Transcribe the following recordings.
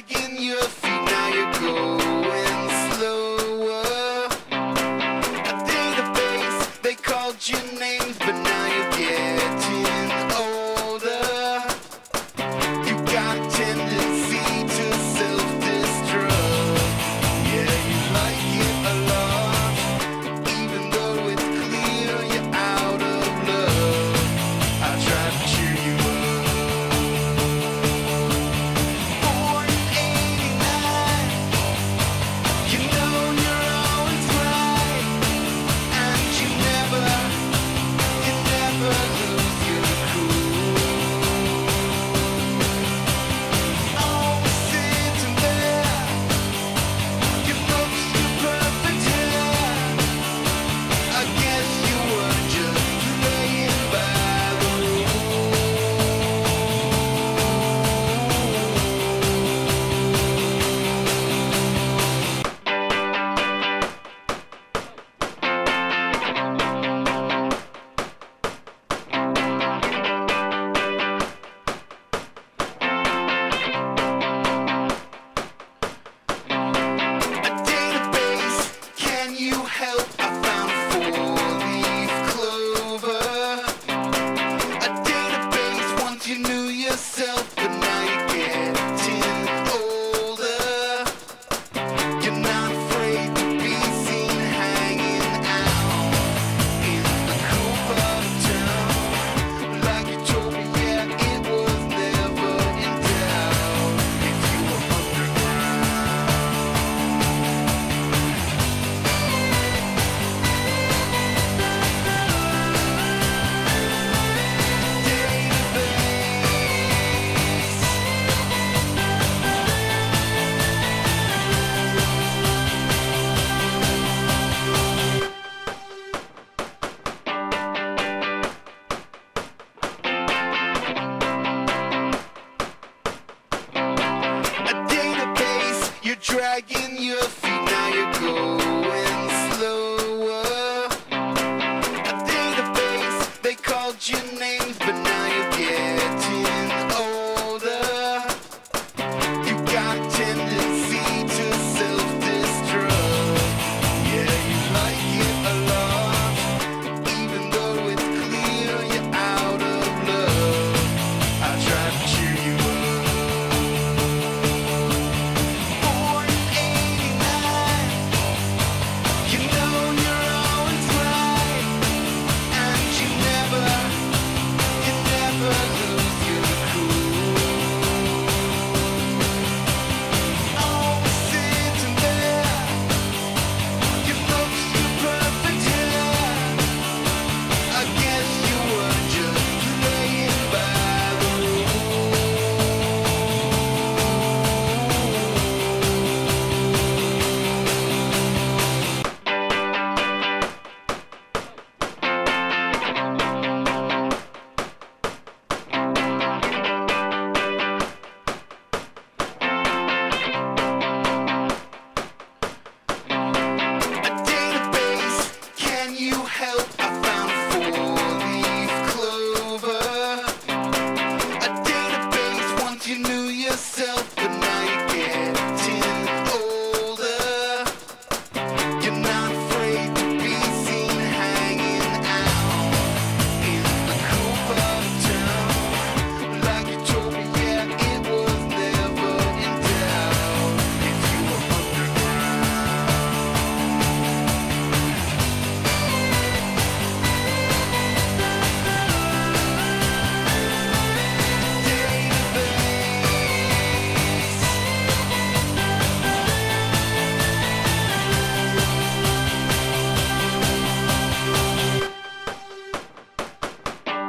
dragging your feet, now you're going slower. I feel the bass, they called your names, but now you're getting older. You got a tendency to self-destruct. Yeah, you like it a lot, even though it's clear you're out of love. I try to cheer you up. You're dragging your feet, now you're going slower. I feel the bass, they called your names, but now you're getting older. You got a tendency to self-destruct. Yeah, you like it a lot, even though it's clear you're out of love. I try to cheer you up.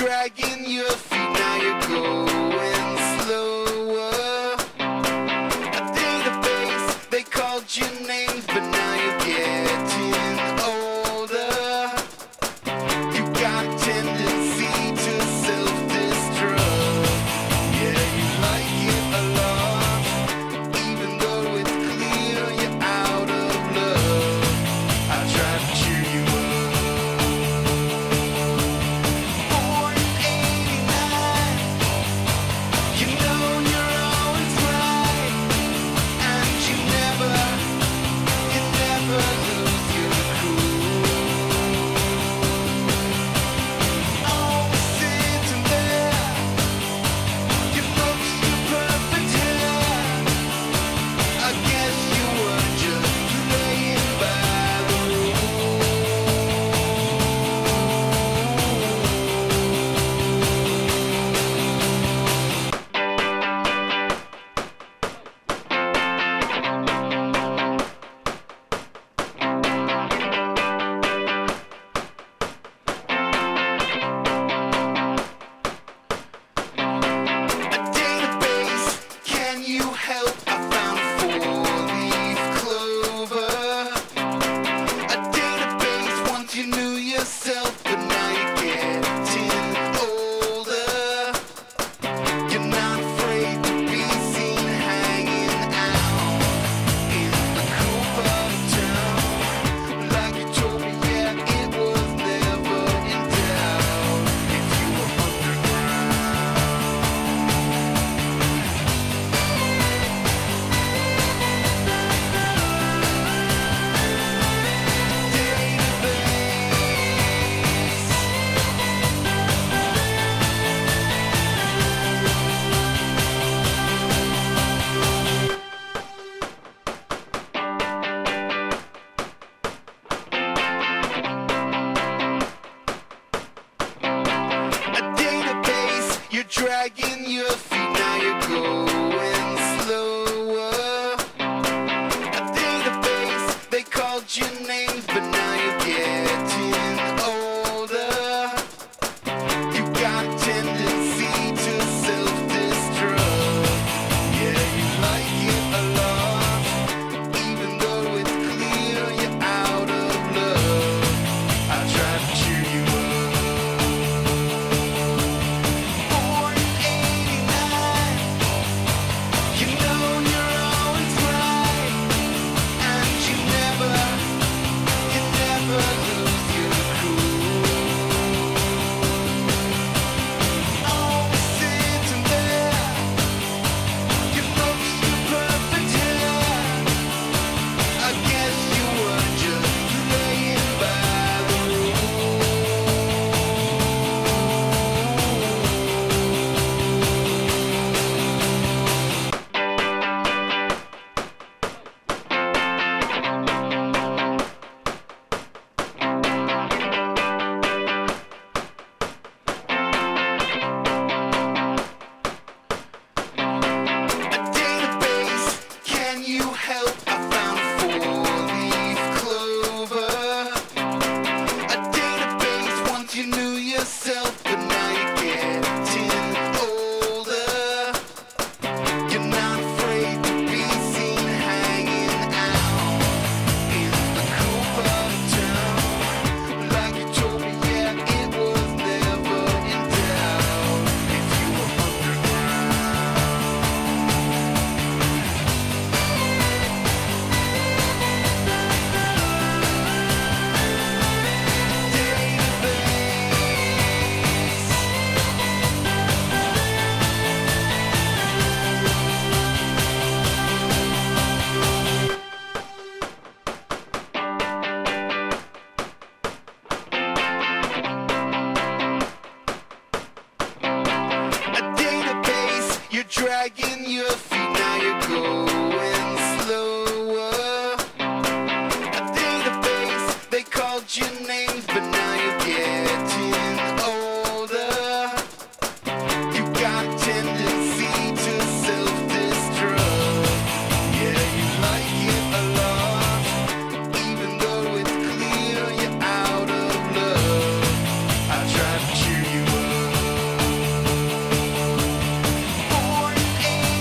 Dragging your feet, now you're going slower. I feel the bass, they called your names, but now you're getting older. You got a tendency to self-destruct. Yeah, you like it a lot, even though it's clear you're out of love. I try to cheer you up. yourself, but now you're getting older. You're not afraid to be seen hanging out in the coop of town. Like you told me, yeah, it was never in doubt if you were underground. You're dragging your feet, now you're going slower. A database, they called your names, but now you're getting older. You got a tendency to self-destruct. Yeah, you like it a lot, even though it's clear you're out of love. I try to cheer you up. You knew yourself, but now you're getting older. You're not afraid to be seen hanging out in the coop of town. Like you told me, yeah, it was never in doubt if you were underground. You're dragging your feet, now you're going slower. A database, they called your names, but now you're getting older. You got a tendency to self-destruct. Yeah, you like it a lot, even though it's clear you're out of love. I try to cheer you up. Hey!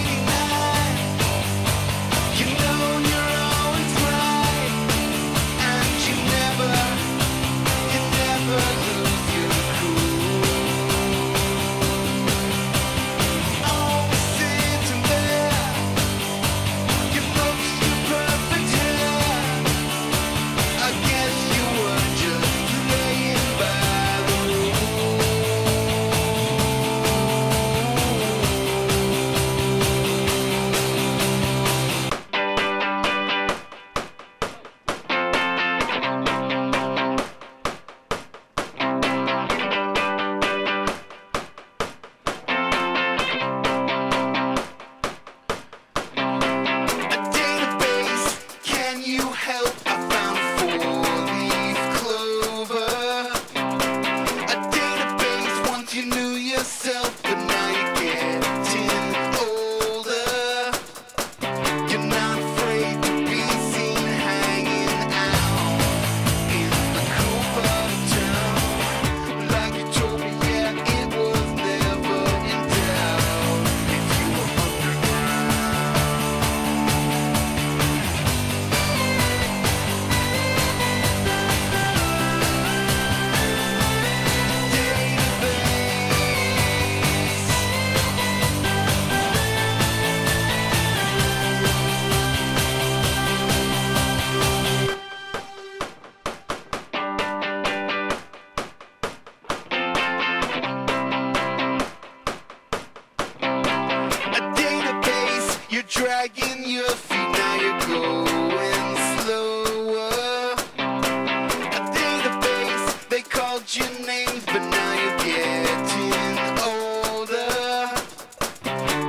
dragging your feet, now you're going slower. I feel the bass, they called your names, but now you're getting older.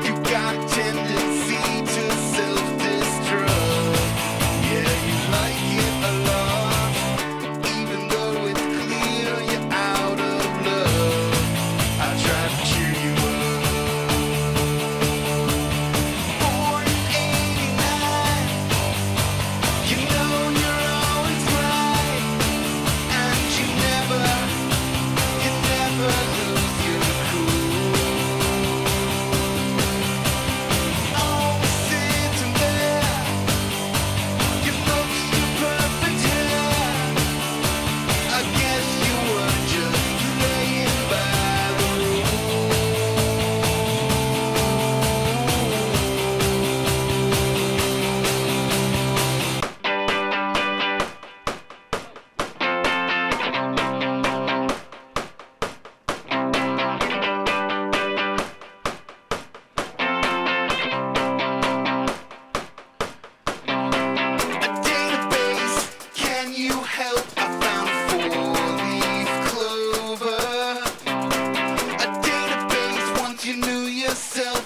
You got a tendency to self-destruct. Yeah, you like it a lot, even though it's clear you're out of love. I try to cheer you up. Yourself.